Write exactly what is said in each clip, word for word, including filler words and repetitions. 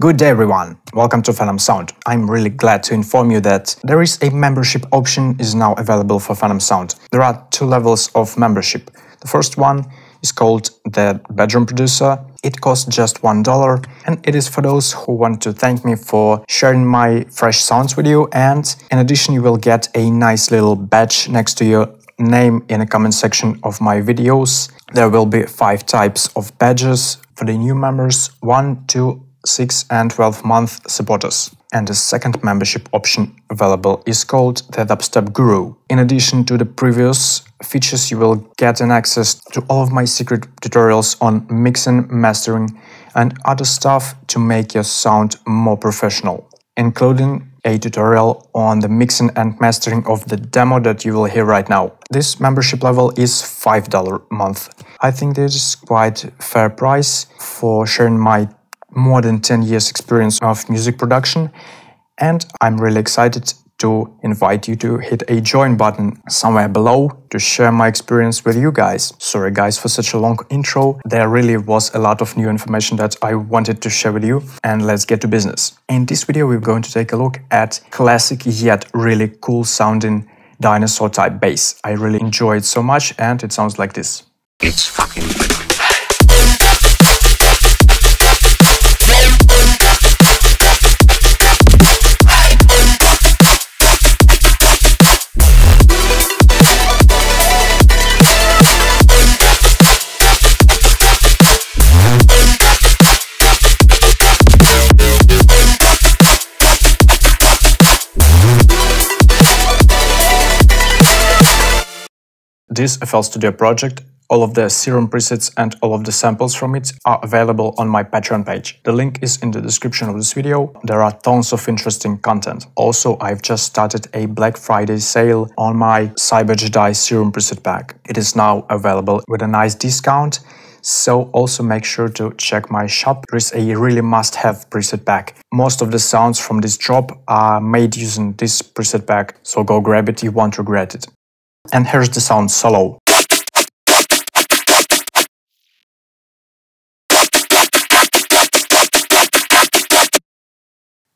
Good day everyone, welcome to PHENOMSOUND. I'm really glad to inform you that there is a membership option is now available for PHENOMSOUND. There are two levels of membership. The first one is called the Bedroom Producer. It costs just one dollar and it is for those who want to thank me for sharing my fresh sounds with you, and in addition you will get a nice little badge next to your name in the comment section of my videos. There will be five types of badges for the new members, one, two, six and twelve month supporters. And the second membership option available is called the Dubstep Guru. In addition to the previous features, you will get an access to all of my secret tutorials on mixing, mastering and other stuff to make your sound more professional, including a tutorial on the mixing and mastering of the demo that you will hear right now. This membership level is five dollars a month. I think this is quite a fair price for sharing my more than ten years experience of music production, and I'm really excited to invite you to hit a join button somewhere below to share my experience with you guys. Sorry guys for such a long intro, there really was a lot of new information that I wanted to share with you, and let's get to business. In this video we're going to take a look at classic yet really cool sounding dinosaur type bass. I really enjoy it so much and it sounds like this. It's fucking this F L Studio project, all of the Serum presets and all of the samples from it are available on my Patreon page. The link is in the description of this video. There are tons of interesting content. Also, I've just started a Black Friday sale on my Cyber Jedi Serum preset pack. It is now available with a nice discount, so also make sure to check my shop. There is a really must-have preset pack. Most of the sounds from this drop are made using this preset pack, so go grab it, you won't regret it. And here's the sound solo.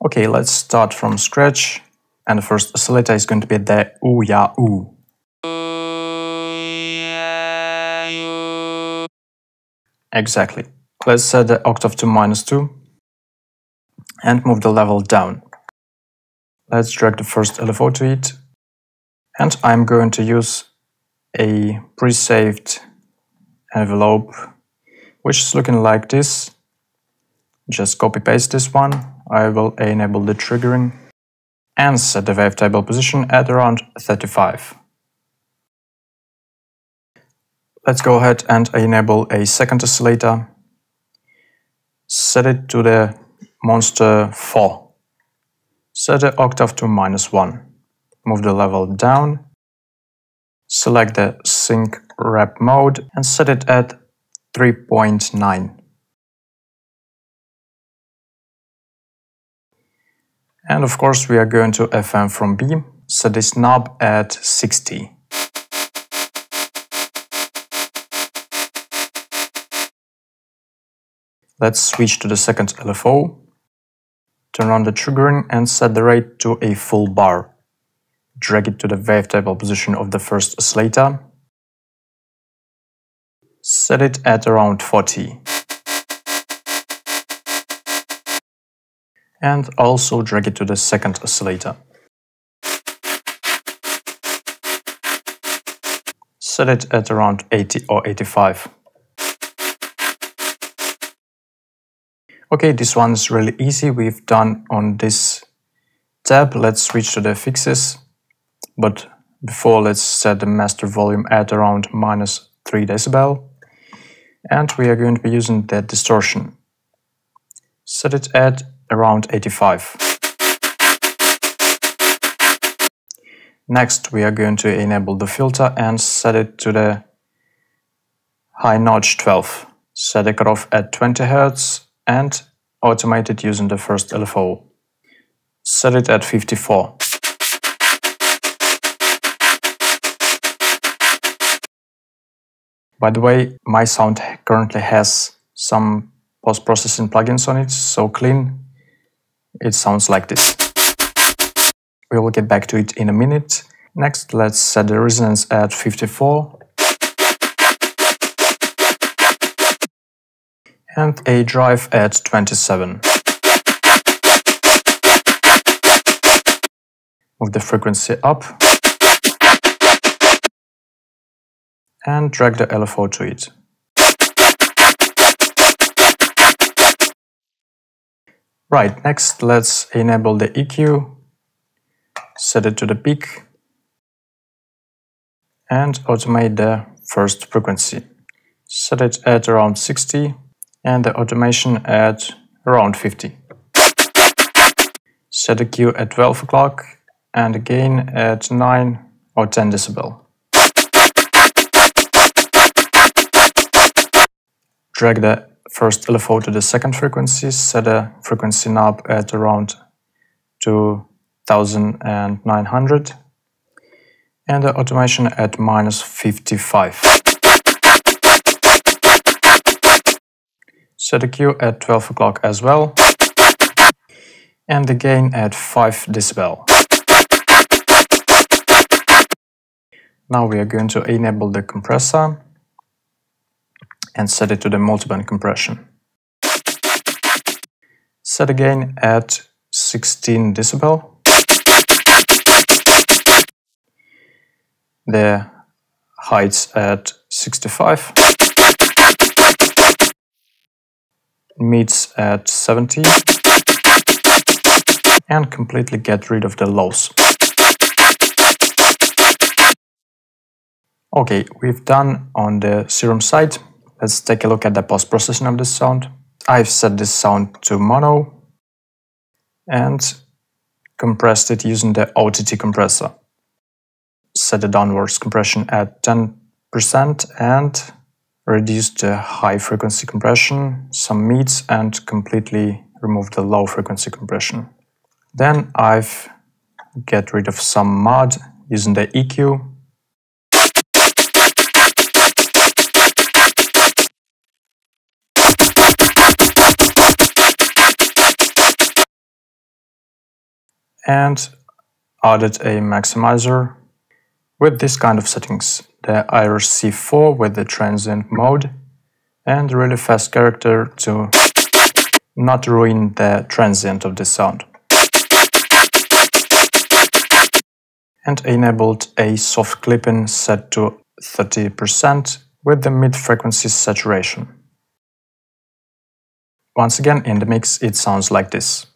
Okay, let's start from scratch, and the first oscillator is going to be the ooh ya ooh. Exactly. Let's set the octave to minus two and move the level down. Let's drag the first L F O to it. And I'm going to use a pre-saved envelope, which is looking like this. Just copy-paste this one. I will enable the triggering and set the wavetable position at around thirty-five. Let's go ahead and enable a second oscillator. Set it to the monster four. Set the octave to minus one. Move the level down, select the sync rep mode and set it at three point nine. And of course we are going to F M from B, set this knob at sixty. Let's switch to the second L F O, turn on the triggering and set the rate to a full bar. Drag it to the wavetable position of the first oscillator. Set it at around forty. And also drag it to the second oscillator. Set it at around eighty or eighty-five. Okay, this one is really easy. We've done on this tab. Let's switch to the fixes. But before, let's set the master volume at around minus three decibel. And we are going to be using the distortion. Set it at around eighty-five. Next, we are going to enable the filter and set it to the high notch twelve. Set the cutoff at twenty hertz and automate it using the first L F O. Set it at fifty-four. By the way, my sound currently has some post-processing plugins on it, so clean it sounds like this. We will get back to it in a minute. Next, let's set the resonance at fifty-four and a drive at twenty-seven. Move the frequency up and drag the L F O to it. Right, next let's enable the E Q, set it to the peak and automate the first frequency. Set it at around sixty and the automation at around fifty. Set the Q at twelve o'clock and the gain at nine or ten decibel. Drag the first L F O to the second frequency, set the frequency knob at around two thousand nine hundred and the automation at minus fifty-five. Set the Q at twelve o'clock as well and the gain at five decibel. Now we are going to enable the compressor and set it to the multiband compression. Set the gain at sixteen decibel. The heights at sixty-five. Mids at seventy. And completely get rid of the lows. Okay, we've done on the Serum side. Let's take a look at the post-processing of this sound. I've set this sound to mono and compressed it using the O T T compressor. Set the downwards compression at ten percent and reduced the high frequency compression, some mids, and completely removed the low frequency compression. Then I've get rid of some mud using the E Q. And added a maximizer. With this kind of settings, the I R C four with the transient mode and really fast character to not ruin the transient of the sound. And enabled a soft clipping set to thirty percent with the mid-frequency saturation. Once again, in the mix it sounds like this.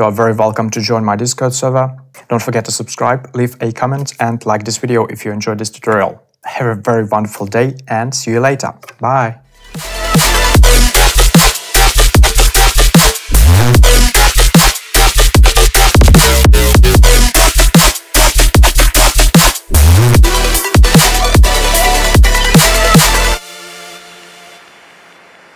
You are very welcome to join my Discord server. Don't forget to subscribe, leave a comment and like this video if you enjoyed this tutorial. Have a very wonderful day and see you later. Bye!